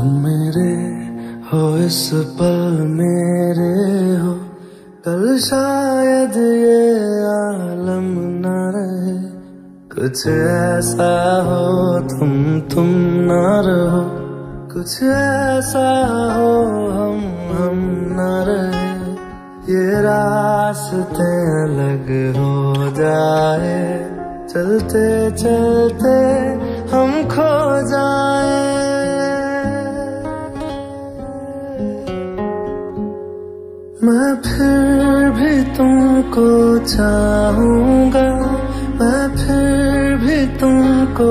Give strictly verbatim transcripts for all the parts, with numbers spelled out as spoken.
तुम मेरे हो, इस पल मेरे हो, कल शायद ये आलम ना रहे। कुछ ऐसा हो तुम तुम ना रहो, कुछ ऐसा हो हम हम ना रहे। ये रास्ते अलग हो जाए, चलते चलते हम खो जाए। मैं फिर भी तुमको चाहूंगा, मैं फिर भी तुमको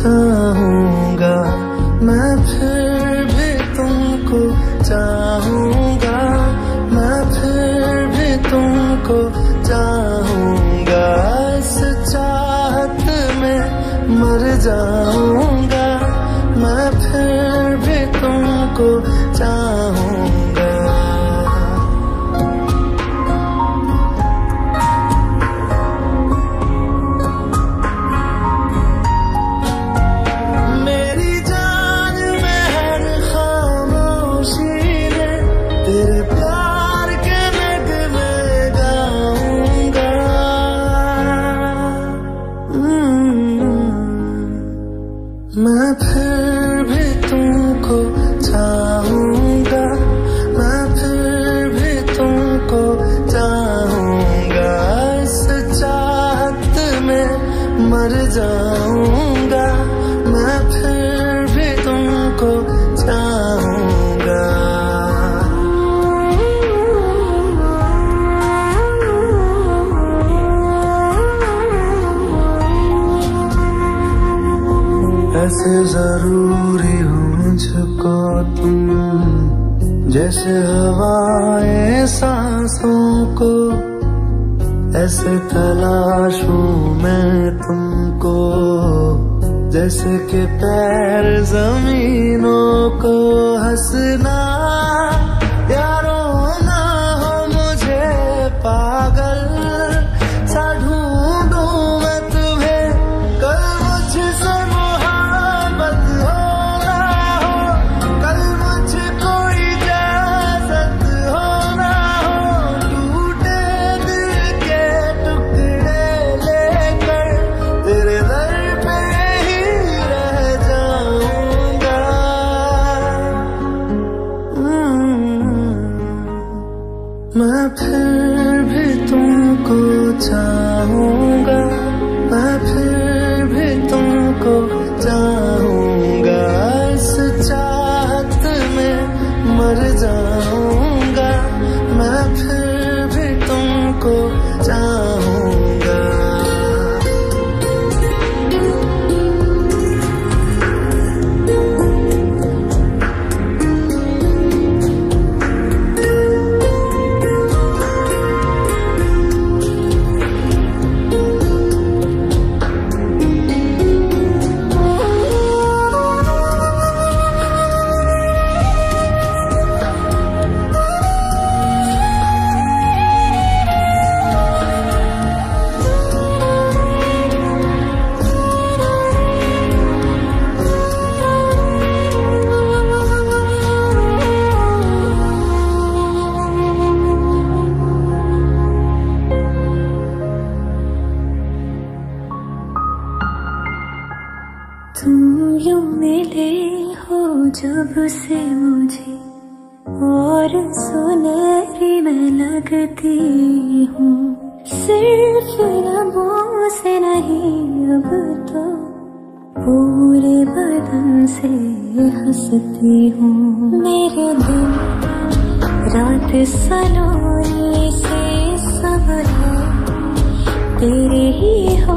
चाहूंगा, मैं फिर भी तुमको चाहूंगा, मैं फिर भी तुमको चाहूंगा। इस चाहत में मर जाऊंगा, मैं फिर भी तुमको चाहूंगा। मैं फिर भी तुमको चाहूंगा, मैं फिर भी तुमको चाहूंगा। इस चाहत में मर जाऊंगा, मैं फिर भी तुमको चाहूंगा। ऐसे जरूरी हो मुझको तुम, जैसे हवाएं सांसों को। ऐसे तलाश हूं मैं तुमको, जैसे के पैर जमीनों को। हंसना मैं फिर भी तुमको चाहूंगा, मैं फिर भी तुमको चाहूंगा। इस चाहत में मर जाऊंगा, मैं फिर भी तुमको चाहूंगा। तुम यूं मिले हो जब से मुझे, और सुनहरी मैं लगती हूँ। सिर्फ रबों से नहीं अब तो पूरे बदन से हंसती हूँ। मेरे दिन रात सलोनी से सब है तेरे ही।